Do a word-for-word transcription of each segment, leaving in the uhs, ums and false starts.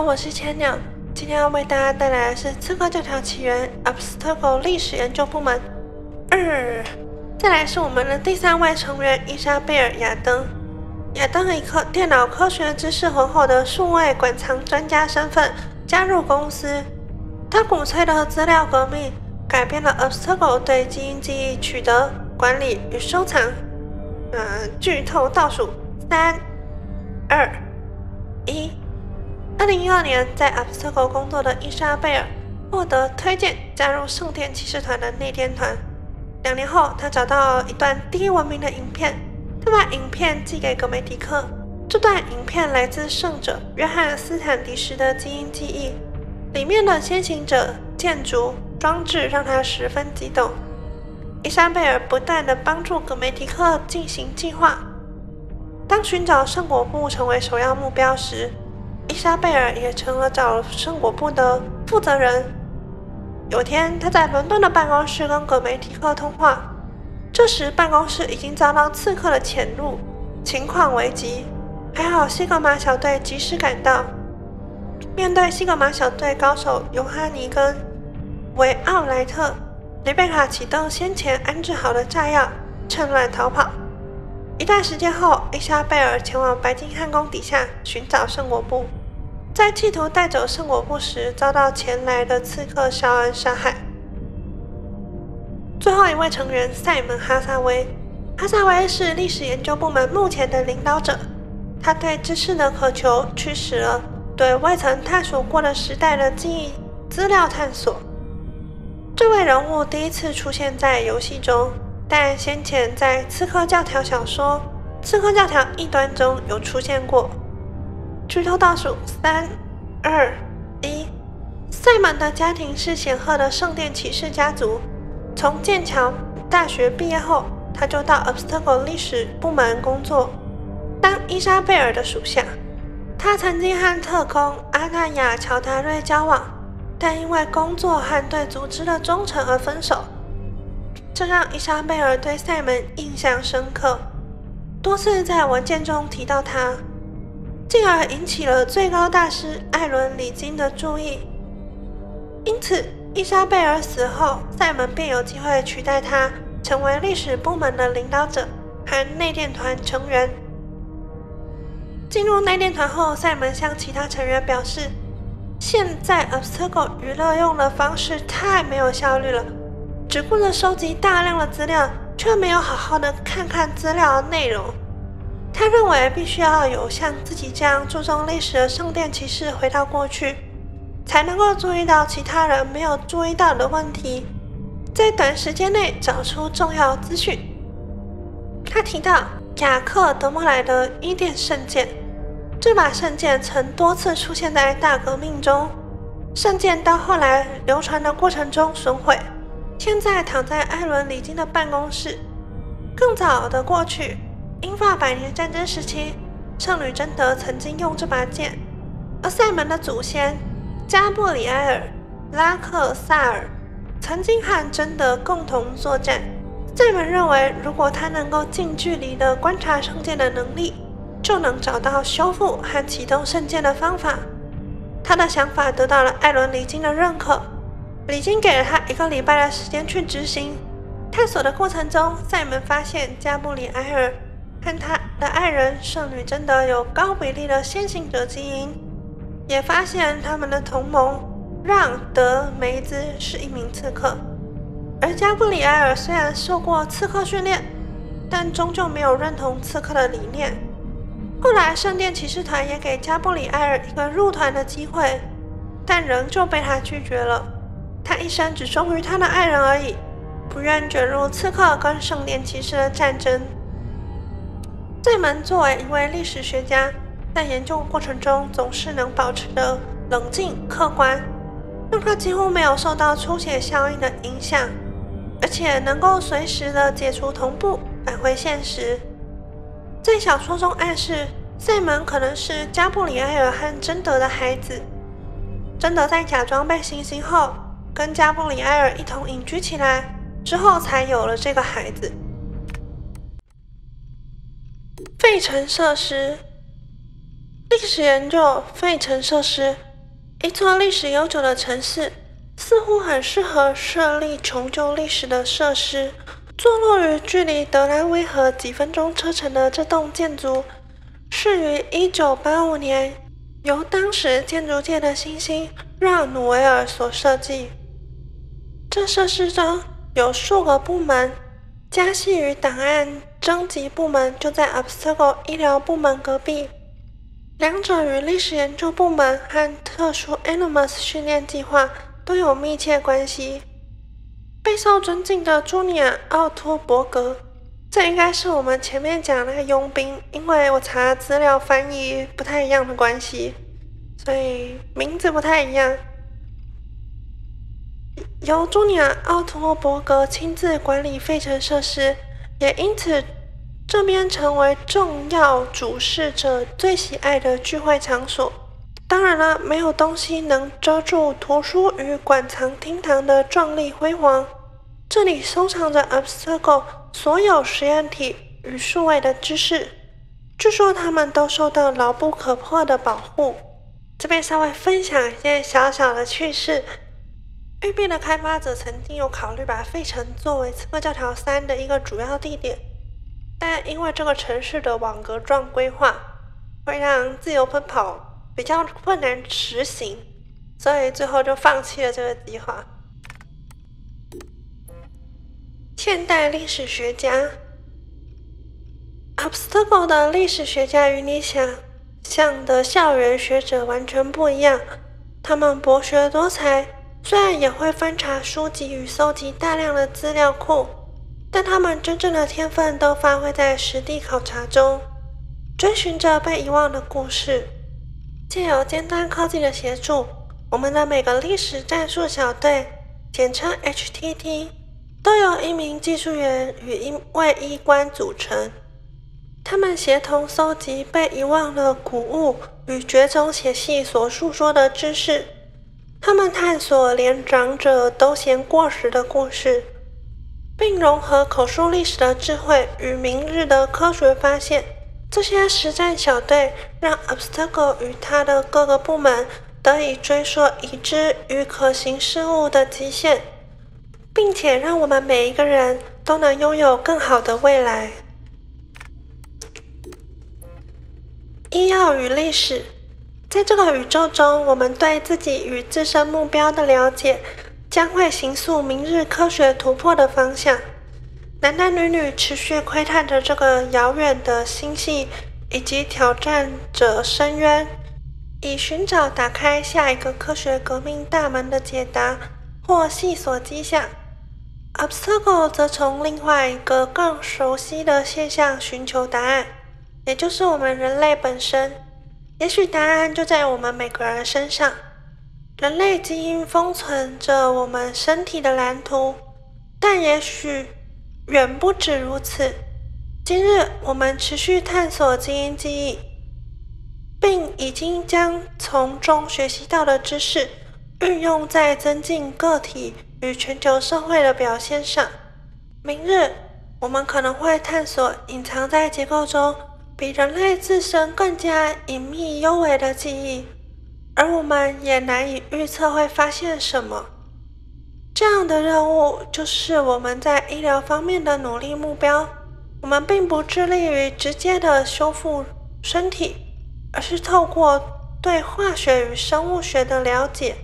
好，我是千鸟，今天要为大家带来的是《刺客教条起源》Abstergo 历史研究部门二。再来是我们的第三位成员伊莎贝尔·亚登。亚登以科电脑科学知识浑厚的数位馆藏专家身份加入公司，他鼓吹了资料革命，改变了 Abstergo 对基因记忆取得、管理与收藏。嗯、呃，剧透倒数三、二、一。二零一二年，在 Abstergo 工作的伊莎贝尔获得推荐加入圣殿骑士团的内殿团。两年后，他找到一段低文明的影片，他把影片寄给葛梅迪克。这段影片来自圣者约翰·斯坦迪什的基因记忆，里面的先行者、建筑、装置让他十分激动。伊莎贝尔不断地帮助葛梅迪克进行计划。当寻找圣果部成为首要目标时，伊莎贝尔也成了找圣果部的负责人。有天，他在伦敦的办公室跟葛梅迪克通话，这时办公室已经遭到刺客的潜入，情况危急。还好西格玛小队及时赶到。面对西格玛小队高手尤哈尼跟维奥莱特，雷贝卡启动先前安置好的炸药，趁乱逃跑。一段时间后，伊莎贝尔前往白金汉宫底下寻找圣果部。在企图带走圣果部时，遭到前来的刺客肖恩杀害。最后一位成员塞门·哈萨威，哈萨威是历史研究部门目前的领导者。他对知识的渴求驱使了对未曾探索过的时代的记忆资料探索。这位人物第一次出现在游戏中，但先前在《刺客教条》小说《刺客教条异端》中有出现过。剧透倒数三、二、一。塞门的家庭是显赫的圣殿骑士家族。从剑桥大学毕业后，他就到 Abstergo 历史部门工作，当伊莎贝尔的属下。他曾经和特工阿纳亚·乔达瑞交往，但因为工作和对组织的忠诚而分手。这让伊莎贝尔对塞门印象深刻，多次在文件中提到他。进而引起了最高大师艾伦·里金的注意，因此伊莎贝尔死后，塞门便有机会取代他成为历史部门的领导者和内殿团成员。进入内殿团后，塞门向其他成员表示，现在 Abstergo 娱乐用的方式太没有效率了，只顾着收集大量的资料，却没有好好的看看资料的内容。他认为必须要有像自己这样注重历史的圣殿骑士回到过去，才能够注意到其他人没有注意到的问题，在短时间内找出重要资讯。他提到雅克·德莫莱的伊甸圣剑，这把圣剑曾多次出现在大革命中，圣剑到后来流传的过程中损毁，现在躺在艾伦·里金的办公室。更早的过去，英法百年战争时期，圣女贞德曾经用这把剑，而塞门的祖先加布里埃尔·拉克萨尔曾经和贞德共同作战。塞门认为，如果他能够近距离的观察圣剑的能力，就能找到修复和启动圣剑的方法。他的想法得到了艾伦·里金的认可，里金给了他一个礼拜的时间去执行。探索的过程中，塞门发现加布里埃尔和他的爱人圣女贞德有高比例的先行者基因，也发现他们的同盟让·德梅兹是一名刺客。而加布里埃尔虽然受过刺客训练，但终究没有认同刺客的理念。后来圣殿骑士团也给加布里埃尔一个入团的机会，但仍旧被他拒绝了。他一生只忠于他的爱人而已，不愿卷入刺客跟圣殿骑士的战争。塞门作为一位历史学家，在研究过程中总是能保持的冷静客观，让他几乎没有受到出血效应的影响，而且能够随时的解除同步，返回现实。在小说中暗示，塞门可能是加布里埃尔和贞德的孩子。贞德在假装被行刑后，跟加布里埃尔一同隐居起来，之后才有了这个孩子。费城设施历史研究。费城设施一座历史悠久的城市似乎很适合设立重旧历史的设施。坐落于距离德莱威河几分钟车程的这栋建筑，是于一九八五年由当时建筑界的新星让努维尔所设计。这设施中有数个部门，家系与档案征集部门就在 Abstergo 医疗部门隔壁，两者与历史研究部门和特殊 Animus 训练计划都有密切关系。备受尊敬的朱尼尔·奥托伯格，这应该是我们前面讲那个佣兵，因为我查资料翻译不太一样的关系，所以名字不太一样。由朱尼尔·奥托伯格亲自管理费城设施，也因此这边成为重要主事者最喜爱的聚会场所。当然了，没有东西能遮住图书与馆藏厅堂的壮丽辉煌。这里收藏着 Abstergo 所有实验体与数位的知识，据说他们都受到牢不可破的保护。这边稍微分享一件小小的趣事。育碧的开发者曾经有考虑把费城作为刺客教条三的一个主要地点，但因为这个城市的网格状规划会让自由奔跑比较困难实行，所以最后就放弃了这个计划。现代历史学家 Abstergo 的历史学家与你想象的校园学者完全不一样，他们博学多才，虽然也会翻查书籍与搜集大量的资料库，但他们真正的天分都发挥在实地考察中，追寻着被遗忘的故事。借由尖端科技的协助，我们的每个历史战术小队，简称 H T T， 都由一名技术员与一位医官组成。他们协同搜集被遗忘的古物与绝种血系所述说的知识。他们探索连长者都嫌过时的故事，并融合口述历史的智慧与明日的科学发现。这些实战小队让 Abstergo 与他的各个部门得以追溯已知与可行事物的极限，并且让我们每一个人都能拥有更好的未来。医药与历史，在这个宇宙中，我们对自己与自身目标的了解，将会形塑明日科学突破的方向。男男女女持续窥探着这个遥远的星系，以及挑战着深渊，以寻找打开下一个科学革命大门的解答或细索迹象。 Abstergo 则从另外一个更熟悉的现象寻求答案，也就是我们人类本身。也许答案就在我们每个人身上。人类基因封存着我们身体的蓝图，但也许远不止如此。今日我们持续探索基因记忆，并已经将从中学习到的知识运用在增进个体与全球社会的表现上。明日我们可能会探索隐藏在结构中比人类自身更加隐秘幽微的记忆，而我们也难以预测会发现什么。这样的任务就是我们在医疗方面的努力目标。我们并不致力于直接的修复身体，而是透过对化学与生物学的了解，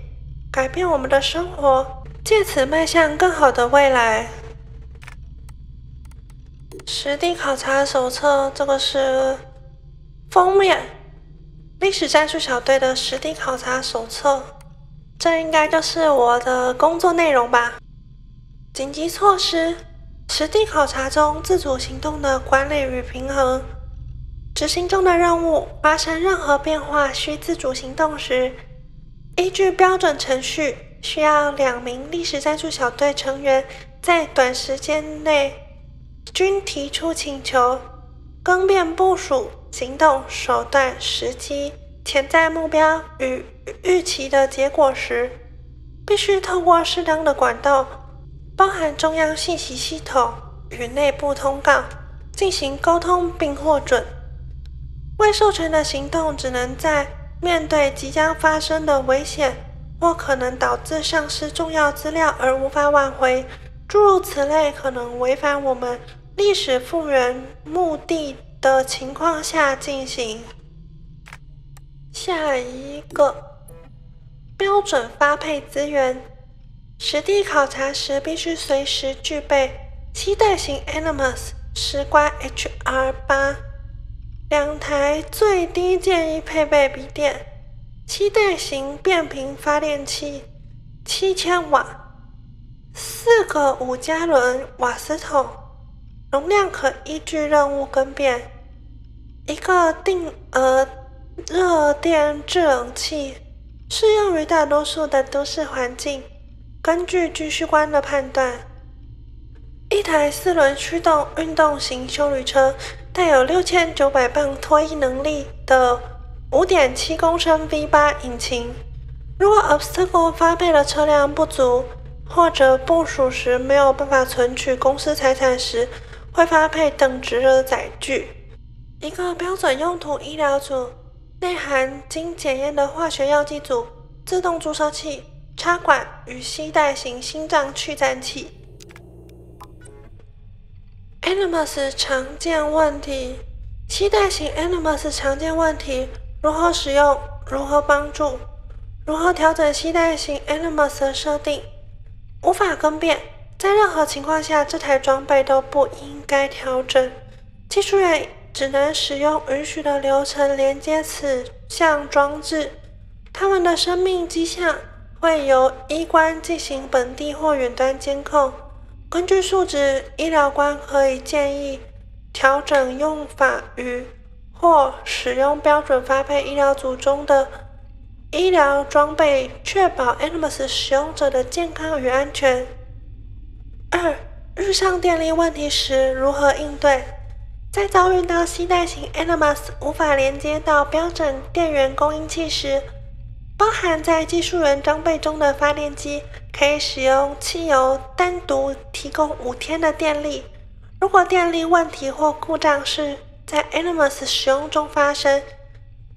改变我们的生活，借此迈向更好的未来。实地考察手册，这个是封面，历史战术小队的实地考察手册。这应该就是我的工作内容吧。紧急措施，实地考察中自主行动的管理与平衡。执行中的任务发生任何变化需自主行动时，依据标准程序，需要两名历史战术小队成员在短时间内均提出请求，更变部署、行动、手段、时机、潜在目标与预期的结果时，必须透过适当的管道，包含中央信息系统与内部通告，进行沟通并获准。未授权的行动只能在面对即将发生的危险，或可能导致丧失重要资料而无法挽回，诸如此类可能违反我们历史复原目的的情况下进行。下一个，标准发配资源。实地考察时必须随时具备期待型 Animus 石瓜 H R 八 两台最低建议配备笔电，期待型变频发电器七千瓦，四个五加仑瓦斯桶，容量可依据任务更变，一个定额热电制冷器，适用于大多数的都市环境。根据军需官的判断，一台四轮驱动运动型休旅车，带有六千九百磅拖曳能力的 五点七公升 V 八 引擎。如果 Abstergo 发配的车辆不足，或者部署时没有办法存取公司财产时，会发配等值的载具。一个标准用途医疗组，内含经检验的化学药剂组、自动注射器、插管与携带型心脏去颤器。Animus 常见问题，携带型 Animus 常见问题，如何使用，如何帮助，如何调整携带型 Animus 的设定，无法更变。在任何情况下，这台装备都不应该调整。技术员只能使用允许的流程连接此项装置，他们的生命迹象会由医官进行本地或远端监控，根据数值，医疗官可以建议调整用法与或使用标准发配医疗组中的医疗装备，确保 Animus 使用者的健康与安全。二、遇上电力问题时如何应对？在遭遇到携带型 Animus 无法连接到标准电源供应器时，包含在技术员装备中的发电机可以使用汽油单独提供五天的电力。如果电力问题或故障是在 Animus 使用中发生，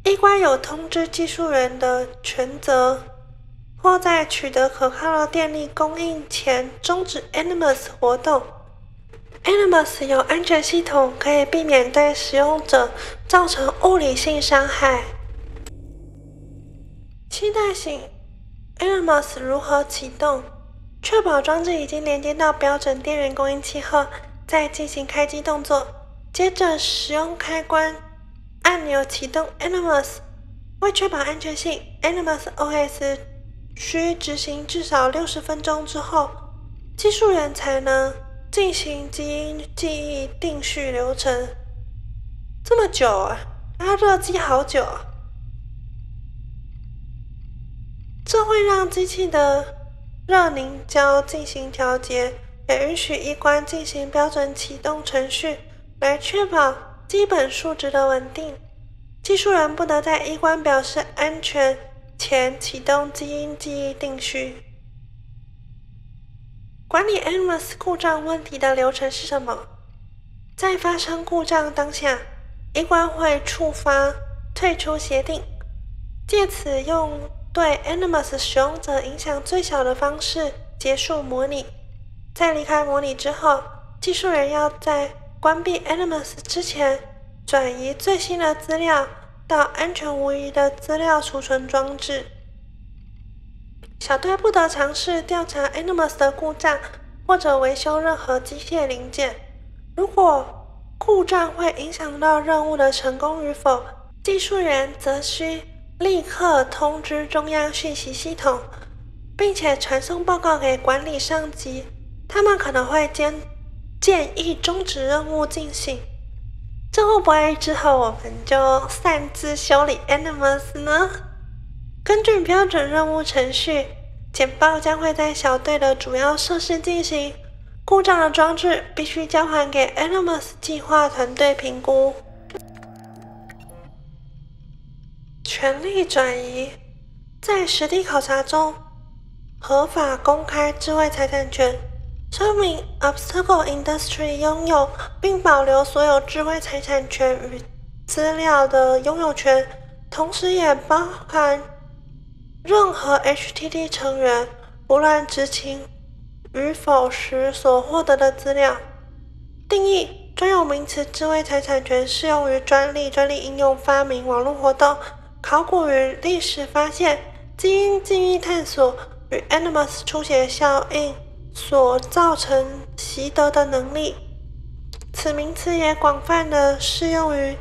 医官有通知技术员的权责，或在取得可靠的电力供应前终止 Animus 活动。Animus 有安全系统，可以避免对使用者造成物理性伤害。期待型 Animus 如何启动？确保装置已经连接到标准电源供应器后，再进行开机动作。接着使用开关按钮启动 Animus。为确保安全性 ，Animus O S 需执行至少六十分钟之后，技术员才能进行基因记忆定序流程。这么久啊！它热机好久啊！这会让机器的热凝胶进行调节，也允许医官进行标准启动程序，来确保基本数值的稳定。技术员不得在医官表示安全前启动基因记忆定序。管理 Animus 故障问题的流程是什么？在发生故障当下，医官会触发退出协定，借此用对 Animus 使用者影响最小的方式结束模拟。在离开模拟之后，技术员要在关闭 Animus 之前转移最新的资料到安全无虞的资料储存装置。小队不得尝试调查 Animus 的故障或者维修任何机械零件。如果故障会影响到任务的成功与否，技术员则需立刻通知中央讯息系统，并且传送报告给管理上级，他们可能会建议终止任务进行。这会不会之后我们就擅自修理 Animus 呢？根据标准任务程序，简报将会在小队的主要设施进行，故障的装置必须交还给 Animus 计划团队评估。权力转移。在实地考察中，合法公开智慧财产权。声明 Abstergo Industry 拥有并保留所有智慧财产权与资料的拥有权，同时也包含任何 H T T 成员不论执勤与否时所获得的资料。定义：专有名词智慧财产权适用于专利、专利应用、发明、网络活动、考古与历史发现、基因记忆探索与 Animus 出血效应所造成习得的能力。此名词也广泛的适用于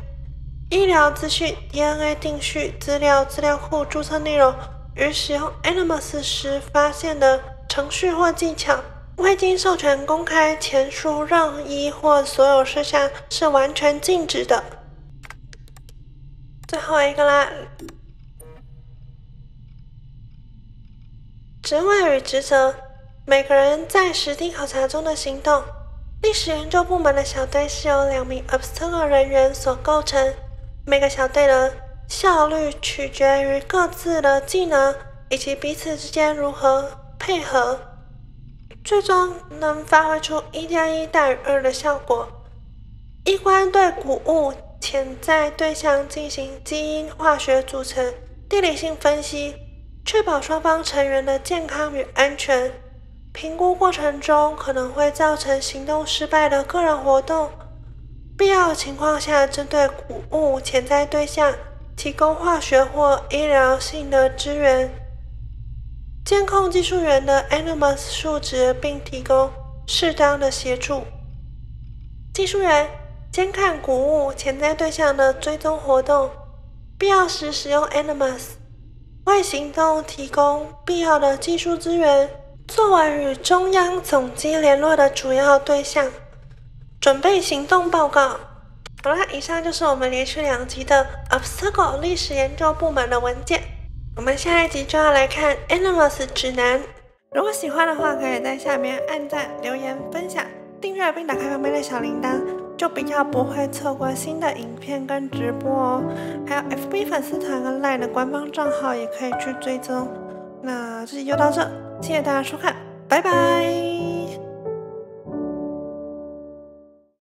医疗资讯、D N A 定序资料、资料库注册内容与使用 Animus 时发现的程序或技巧。未经授权公开前述任意或所有事项是完全禁止的。最后一个啦，职位与职责。每个人在实地考察中的行动。历史研究部门的小队是由两名 Abstergo 人员所构成，每个小队的效率取决于各自的技能以及彼此之间如何配合，最终能发挥出一加一大于二的效果。医官对谷物潜在对象进行基因、化学组成、地理性分析，确保双方成员的健康与安全。评估过程中可能会造成行动失败的个人活动，必要情况下针对谷物潜在对象提供化学或医疗性的支援。监控技术员的 Animus 数值并提供适当的协助。技术员监看谷物潜在对象的追踪活动，必要时使用 Animus 为行动提供必要的技术资源。作为与中央总机联络的主要对象，准备行动报告。好啦，以上就是我们连续两集的 Abstergo 历史研究部门的文件。我们下一集就要来看 Animus 指南。如果喜欢的话，可以在下面按赞、留言、分享、订阅并打开旁边的小铃铛，就比较不会错过新的影片跟直播哦。还有 F B 粉丝团跟 Line 的官方账号也可以去追踪。那这集就到这。谢谢大家收看，拜拜。